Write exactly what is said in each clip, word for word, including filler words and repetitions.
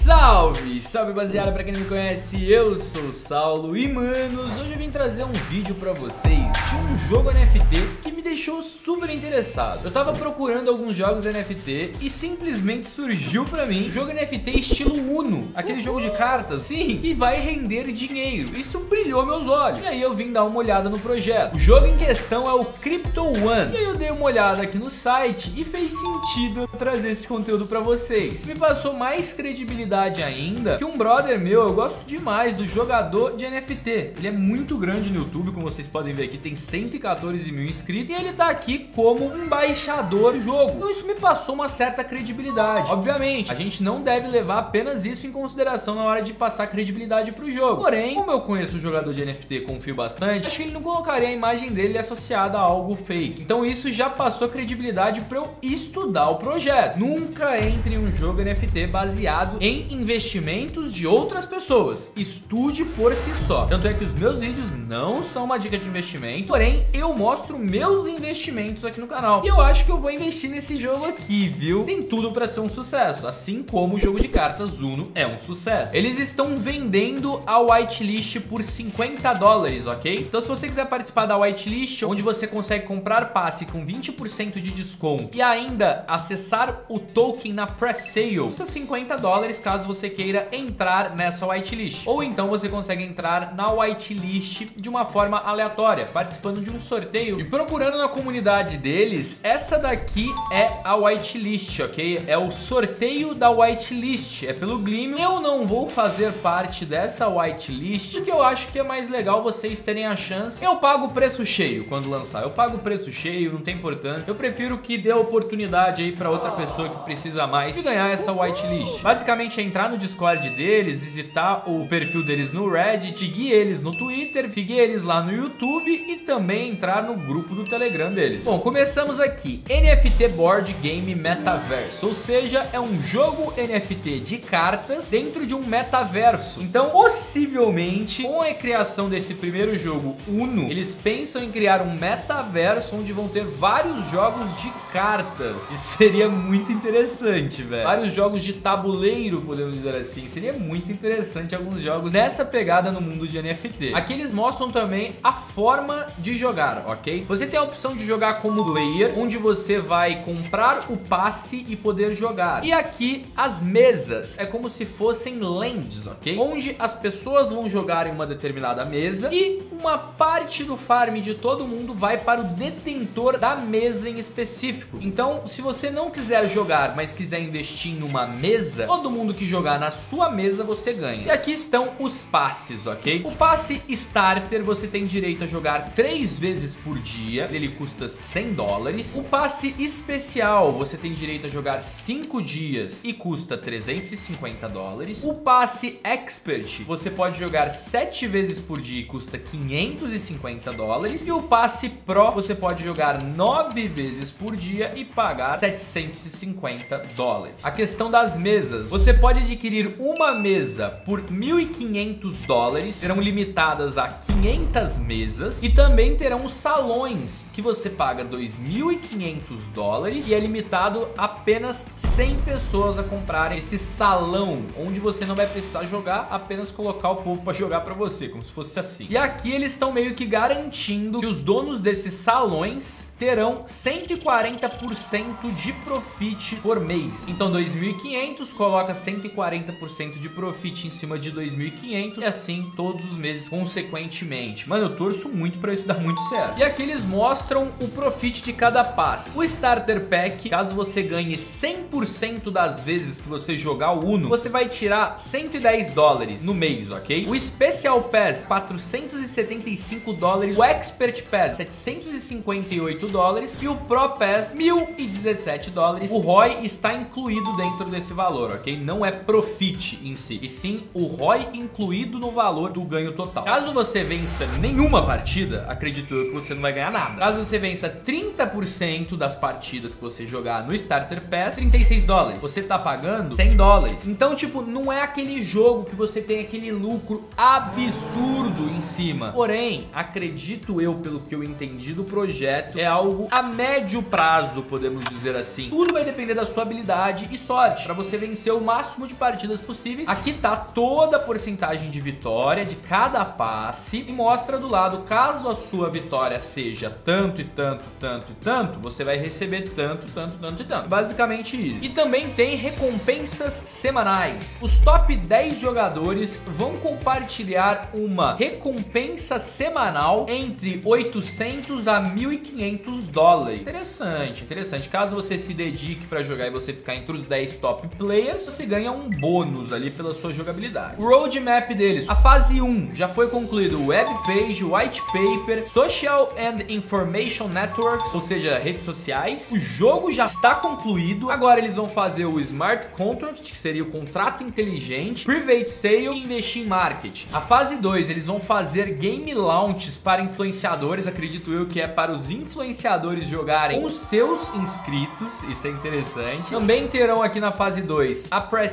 Salve, salve baseada, pra quem não me conhece, eu sou o Saulo e manos, hoje eu vim trazer um vídeo pra vocês de um jogo N F T que me deixou super interessado. Eu tava procurando alguns jogos N F T e simplesmente surgiu pra mim um jogo N F T estilo Uno, aquele jogo de cartas, sim, que vai render dinheiro. Isso brilhou meus olhos e aí eu vim dar uma olhada no projeto. O jogo em questão é o CryptoOne e aí eu dei uma olhada aqui no site e fez sentido trazer esse conteúdo pra vocês. Me passou mais credibilidade ainda, que um brother meu, eu gosto demais do jogador de N F T. Ele é muito grande no YouTube, como vocês podem ver aqui, tem cento e quatorze mil inscritos e ele tá aqui como embaixador do jogo. Então isso me passou uma certa credibilidade. Obviamente, a gente não deve levar apenas isso em consideração na hora de passar credibilidade pro jogo. Porém, como eu conheço o jogador de N F T, confio bastante, acho que ele não colocaria a imagem dele associada a algo fake. Então isso já passou credibilidade pra eu estudar o projeto. Nunca entre em um jogo N F T baseado em Em investimentos de outras pessoas. Estude por si só. Tanto é que os meus vídeos não são uma dica de investimento, porém eu mostro meus investimentos aqui no canal. E eu acho que eu vou investir nesse jogo aqui, viu? Tem tudo para ser um sucesso, assim como o jogo de cartas Uno é um sucesso. Eles estão vendendo a whitelist por cinquenta dólares, ok? Então se você quiser participar da whitelist, onde você consegue comprar passe com vinte por cento de desconto e ainda acessar o token na pré-sale, custa cinquenta dólares caso você queira entrar nessa whitelist. Ou então você consegue entrar na whitelist de uma forma aleatória, participando de um sorteio e procurando na comunidade deles. Essa daqui é a whitelist, ok? É o sorteio da whitelist, é pelo Gleam. Eu não vou fazer parte dessa whitelist porque eu acho que é mais legal vocês terem a chance. Eu pago o preço cheio quando lançar, eu pago o preço cheio, não tem importância. Eu prefiro que dê a oportunidade aí para outra pessoa que precisa mais de ganhar essa whitelist. Basicamente é entrar no Discord deles, visitar o perfil deles no Reddit, seguir eles no Twitter, seguir eles lá no YouTube e também entrar no grupo do Telegram deles. Bom, começamos aqui. N F T Board Game Metaverse, ou seja, é um jogo N F T de cartas dentro de um metaverso. Então, possivelmente, com a criação desse primeiro jogo, Uno, eles pensam em criar um metaverso onde vão ter vários jogos de cartas. Isso seria muito interessante, velho. Vários jogos de tabuleiro, podemos dizer assim. Seria muito interessante alguns jogos nessa pegada no mundo de N F T. Aqui eles mostram também a forma de jogar, ok? Você tem a opção de jogar como player, onde você vai comprar o passe e poder jogar. E aqui as mesas, é como se fossem lands, ok? Onde as pessoas vão jogar em uma determinada mesa e uma parte do farm de todo mundo vai para o detentor da mesa em específico. Então, se você não quiser jogar, mas quiser investir em uma mesa, todo mundo que jogar na sua mesa você ganha. E aqui estão os passes, ok? O passe Starter você tem direito a jogar três vezes por dia, ele custa cem dólares. O passe Especial você tem direito a jogar cinco dias e custa trezentos e cinquenta dólares. O passe Expert você pode jogar sete vezes por dia e custa quinhentos e cinquenta dólares. E o passe Pro você pode jogar nove vezes por dia e pagar setecentos e cinquenta dólares. A questão das mesas, você Você pode adquirir uma mesa por mil e quinhentos dólares, serão limitadas a quinhentas mesas e também terão os salões que você paga dois mil e quinhentos dólares e é limitado a apenas cem pessoas a comprar esse salão, onde você não vai precisar jogar, apenas colocar o povo para jogar para você, como se fosse assim. E aqui eles estão meio que garantindo que os donos desses salões terão cento e quarenta por cento de profit por mês. Então dois mil e quinhentos coloca cento e quarenta por cento de profit em cima de dois mil e quinhentos e assim todos os meses consequentemente. Mano, eu torço muito pra isso dar muito certo. E aqui eles mostram o profit de cada passe. O Starter Pack, caso você ganhe cem por cento das vezes que você jogar o Uno, você vai tirar cento e dez dólares no mês, ok? O Special Pass, quatrocentos e setenta e cinco dólares. O Expert Pass, setecentos e cinquenta e oito dólares. E o Pro Pass, mil e dezessete dólares. O R O I está incluído dentro desse valor, ok? Não é profit em si, e sim o R O I incluído no valor do ganho total. Caso você vença nenhuma partida, acredito eu que você não vai ganhar nada. Caso você vença trinta por cento das partidas que você jogar no Starter Pass, trinta e seis dólares. Você tá pagando cem dólares. Então, tipo, não é aquele jogo que você tem aquele lucro absurdo em cima. Porém, acredito eu, pelo que eu entendi do projeto, é algo a médio prazo, podemos dizer assim. Tudo vai depender da sua habilidade e sorte, pra você vencer o máximo máximo de partidas possíveis. Aqui tá toda a porcentagem de vitória de cada passe e mostra do lado, caso a sua vitória seja tanto e tanto, tanto e tanto, você vai receber tanto, tanto, tanto e tanto. Basicamente isso. E também tem recompensas semanais. Os top dez jogadores vão compartilhar uma recompensa semanal entre oitocentos a mil e quinhentos dólares. Interessante, interessante. Caso você se dedique para jogar e você ficar entre os dez top players, você ganha um bônus ali pela sua jogabilidade. O roadmap deles. A fase um já foi concluída. Web page, white paper, social and information networks, ou seja, redes sociais. O jogo já está concluído. Agora eles vão fazer o smart contract, que seria o contrato inteligente, private sale e investir em marketing. A fase dois, eles vão fazer game launches para influenciadores. Acredito eu que é para os influenciadores jogarem com os seus inscritos. Isso é interessante. Também terão aqui na fase dois a pre-sale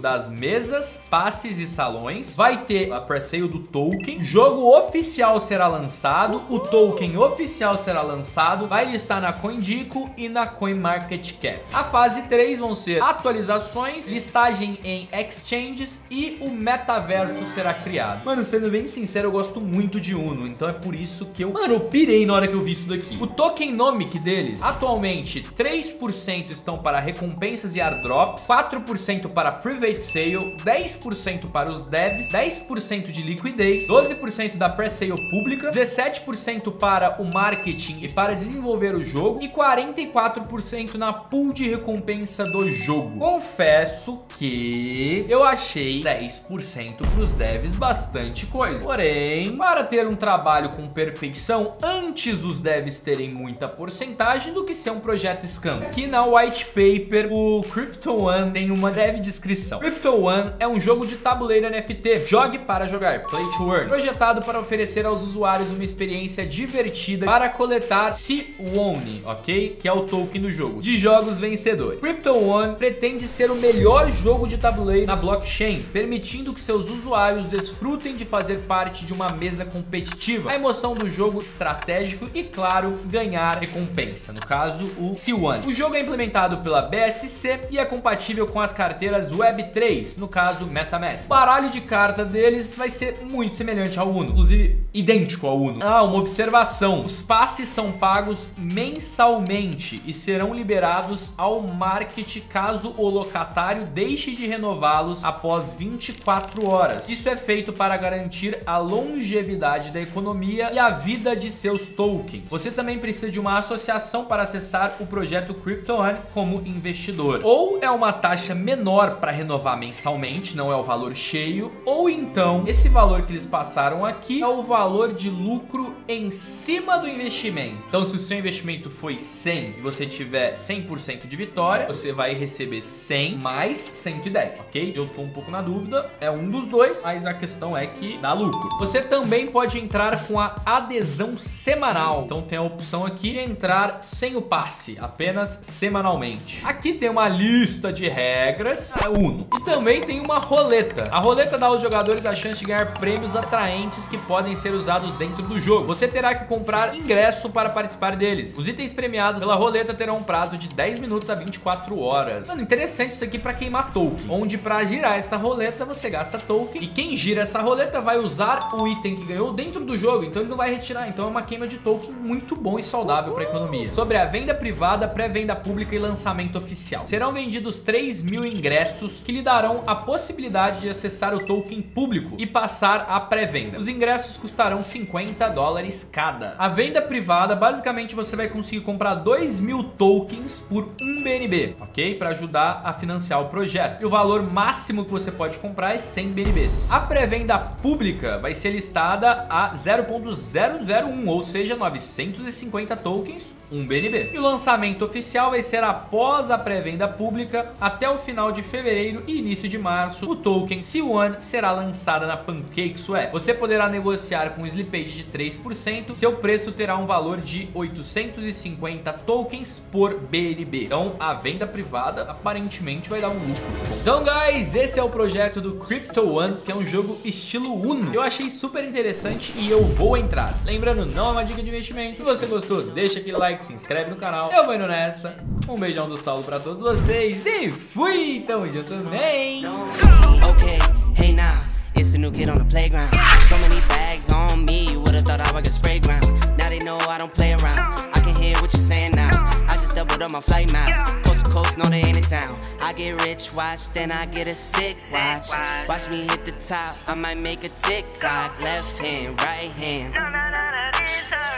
das mesas, passes e salões. Vai ter a pre-sale do token. O jogo oficial será lançado. O token oficial será lançado. Vai listar na CoinDico e na CoinMarketCap. A fase três vão ser atualizações, listagem em exchanges e o metaverso será criado. Mano, sendo bem sincero, eu gosto muito de Uno. Então é por isso que eu... Mano, eu pirei na hora que eu vi isso daqui. O tokennomic deles, atualmente três por cento estão para recompensas e airdrops, quatro por cento para private sale, dez por cento para os devs, dez por cento de liquidez, doze por cento da pre-sale pública, dezessete por cento para o marketing e para desenvolver o jogo e quarenta e quatro por cento na pool de recompensa do jogo. Confesso que eu achei dez por cento para os devs bastante coisa. Porém, para ter um trabalho com perfeição, antes os devs terem muita porcentagem do que ser um projeto scam. Aqui na white paper, o CryptoOne tem uma breve descrição. CryptoOne é um jogo de tabuleiro N F T. Jogue para jogar, play to earn. Projetado para oferecer aos usuários uma experiência divertida para coletar C um, ok? Que é o token do jogo, de jogos vencedores. CryptoOne pretende ser o melhor jogo de tabuleiro na blockchain, permitindo que seus usuários desfrutem de fazer parte de uma mesa competitiva, a emoção do jogo estratégico e, claro, ganhar recompensa, no caso, o C um. O jogo é implementado pela B S C e é compatível com as carteiras web três, no caso, MetaMask. O baralho de carta deles vai ser muito semelhante ao Uno, inclusive idêntico ao Uno. Ah, uma observação. Os passes são pagos mensalmente e serão liberados ao market caso o locatário deixe de renová-los após vinte e quatro horas. Isso é feito para garantir a longevidade da economia e a vida de seus tokens. Você também precisa de uma associação para acessar o projeto CryptoOne como investidor. Ou é uma taxa menor para renovar mensalmente, não é o valor cheio, ou então esse valor que eles passaram aqui é o valor de lucro em cima do investimento. Então se o seu investimento foi cem e você tiver cem por cento de vitória, você vai receber cem mais cento e dez, ok? Eu tô um pouco na dúvida, é um dos dois, mas a questão é que dá lucro. Você também pode entrar com a adesão semanal. Então tem a opção aqui de entrar sem o passe, apenas semanalmente. Aqui tem uma lista de regras, é Uno. E também tem uma roleta. A roleta dá aos jogadores a chance de ganhar prêmios atraentes que podem ser usados dentro do jogo. Você terá que comprar ingresso para participar deles. Os itens premiados pela roleta terão um prazo de dez minutos a vinte e quatro horas. Mano, interessante isso aqui para queimar token, onde para girar essa roleta você gasta token e quem gira essa roleta vai usar o item que ganhou dentro do jogo, então ele não vai retirar. Então é uma queima de token muito bom e saudável para a economia. Sobre a venda privada, pré-venda pública e lançamento oficial. Serão vendidos três mil ingressos que lhe darão a possibilidade de acessar o token público e passar à pré-venda. Os ingressos custarão cinquenta dólares cada. A venda privada, basicamente você vai conseguir comprar dois mil tokens por um B N B, ok? Para ajudar a financiar o projeto. E o valor máximo que você pode comprar é cem B N Bs. A pré-venda pública vai ser listada a zero ponto zero zero um, ou seja, novecentos e cinquenta tokens, um B N B. E o lançamento oficial vai ser após a pré-venda pública até o final de fevereiro e início de março. O token C um será lançado na PancakeSwap. Você poderá negociar com um slippage de três por cento. Seu preço terá um valor de oitocentos e cinquenta tokens por B N B. Então, a venda privada aparentemente vai dar um lucro. Então, guys, esse é o projeto do CryptoOne, que é um jogo estilo Uno. Eu achei super interessante e eu vou entrar. Lembrando, não é uma dica de investimento. Se você gostou, deixa aquele like. like, se inscreve no canal. Eu vou indo nessa. Um beijão do Saulo pra todos vocês e fui! Tamo junto também! Okay, hey now, it's a new kid on the playground. So many bags on me, you would've thought I would get spray ground. Now they know I don't play around. I can hear what you're saying now. I just doubled up my flight miles. Coast to coast, no, they ain't in town. I get rich, watch, then I get a sick watch. Watch me hit the top, I might make a TikTok. Left hand, right hand.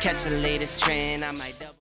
Catch the latest trend, I might double.